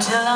until